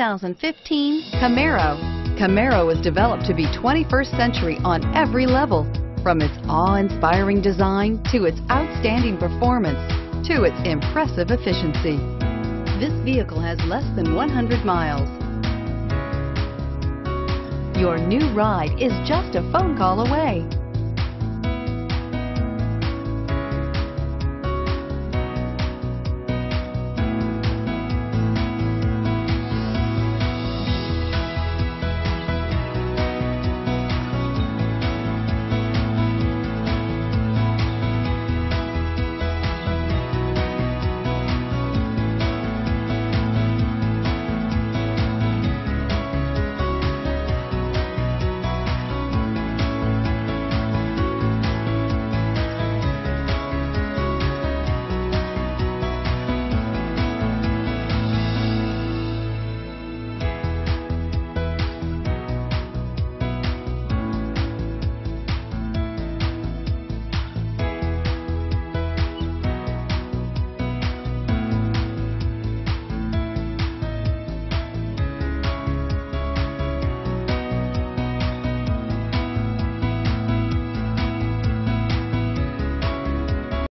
2015 Camaro. Camaro was developed to be 21st century on every level, from its awe-inspiring design to its outstanding performance to its impressive efficiency. This vehicle has less than 100 miles. Your new ride is just a phone call away.